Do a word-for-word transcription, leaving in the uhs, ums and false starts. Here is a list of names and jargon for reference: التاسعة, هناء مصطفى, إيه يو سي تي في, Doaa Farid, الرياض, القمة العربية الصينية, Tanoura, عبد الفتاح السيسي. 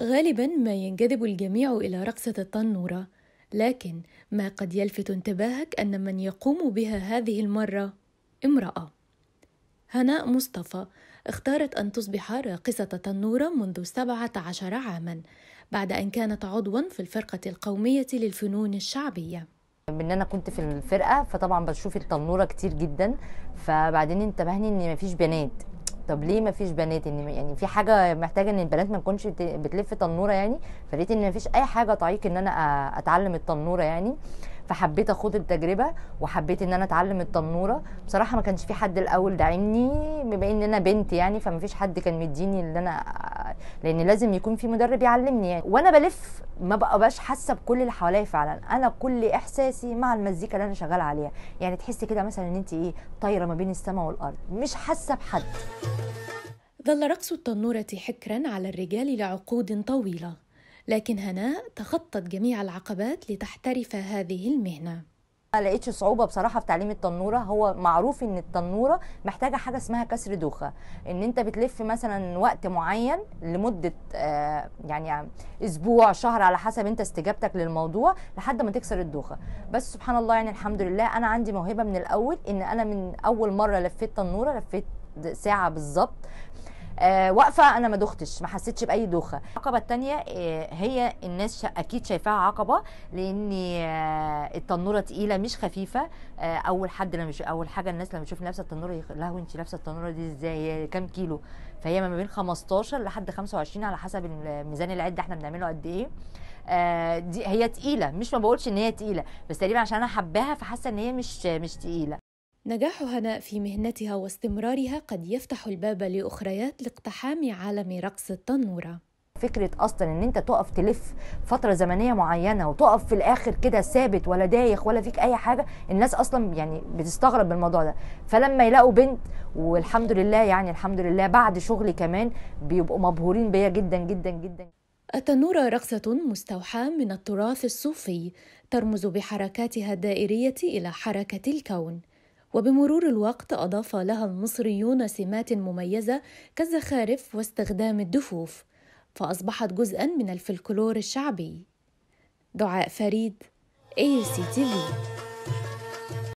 غالبا ما ينجذب الجميع إلى رقصة التنورة، لكن ما قد يلفت انتباهك أن من يقوم بها هذه المرة امرأة. هناء مصطفى اختارت أن تصبح راقصة تنورة منذ سبعة عشر عاماً، بعد أن كانت عضواً في الفرقة القومية للفنون الشعبية. من أنا كنت في الفرقة، فطبعاً بشوف التنورة كتير جداً، فبعدين انتبهني إن مفيش بنات. طب ليه مفيش بنات؟ إن يعني في حاجة محتاجة إن البنات ما تكونش بتلف تنورة يعني، فلقيت إن مفيش أي حاجة تعيق إن أنا أتعلم التنورة يعني، فحبيت اخد التجربه وحبيت ان انا اتعلم التنوره. بصراحه ما كانش في حد الاول داعمني بما ان انا بنت يعني، فما فيش حد كان مديني اللي انا، لان لازم يكون في مدرب يعلمني يعني. وانا بلف ما بقاش حاسه بكل اللي حواليا، فعلا انا كل احساسي مع المزيكا اللي انا شغاله عليها يعني. تحسي كده مثلا ان انت ايه، طايره ما بين السماء والارض، مش حاسه بحد. ظل رقص التنوره حكرا على الرجال لعقود طويله، لكن هناء تخطت جميع العقبات لتحترف هذه المهنة. ما لقيتش صعوبة بصراحة في تعليم التنورة. هو معروف ان التنورة محتاجة حاجة اسمها كسر دوخة، ان انت بتلف مثلا وقت معين لمدة آه يعني اسبوع شهر على حسب انت استجابتك للموضوع لحد ما تكسر الدوخة. بس سبحان الله يعني، الحمد لله انا عندي موهبة من الاول، ان انا من اول مرة لفيت تنورة لفيت ساعة بالظبط. أه واقفه انا ما دوختش، ما حسيتش باي دوخه. العقبه الثانيه أه هي الناس شا اكيد شايفاها عقبه، لان أه التنوره تقيله مش خفيفه. أه اول حد لما اول حاجه الناس لما تشوفني لابسه التنوره يقول يخ... لهوي انت لابسه التنوره دي ازاي، هي كام كيلو؟ فهي ما بين خمستاشر لحد خمسة وعشرين على حسب ميزان العده احنا بنعمله قد ايه. أه دي هي تقيله، مش ما بقولش ان هي تقيله، بس تقريبا عشان انا حباها فحاسه ان هي مش مش تقيله. نجاح هناء في مهنتها واستمرارها قد يفتح الباب لأخريات لاقتحام عالم رقص التنورة. فكرة أصلا إن أنت تقف تلف فترة زمنية معينة وتقف في الآخر كده ثابت ولا دايخ ولا فيك أي حاجة، الناس أصلا يعني بتستغرب بالموضوع ده. فلما يلاقوا بنت، والحمد لله يعني الحمد لله بعد شغلي كمان بيبقوا مبهورين بيا جدا جدا جدا. التنورة رقصة مستوحاة من التراث الصوفي، ترمز بحركاتها الدائرية إلى حركة الكون. وبمرور الوقت أضاف لها المصريون سمات مميزة كالزخارف واستخدام الدفوف، فأصبحت جزءاً من الفلكلور الشعبي. دعاء فريد، إيه يو سي تي في.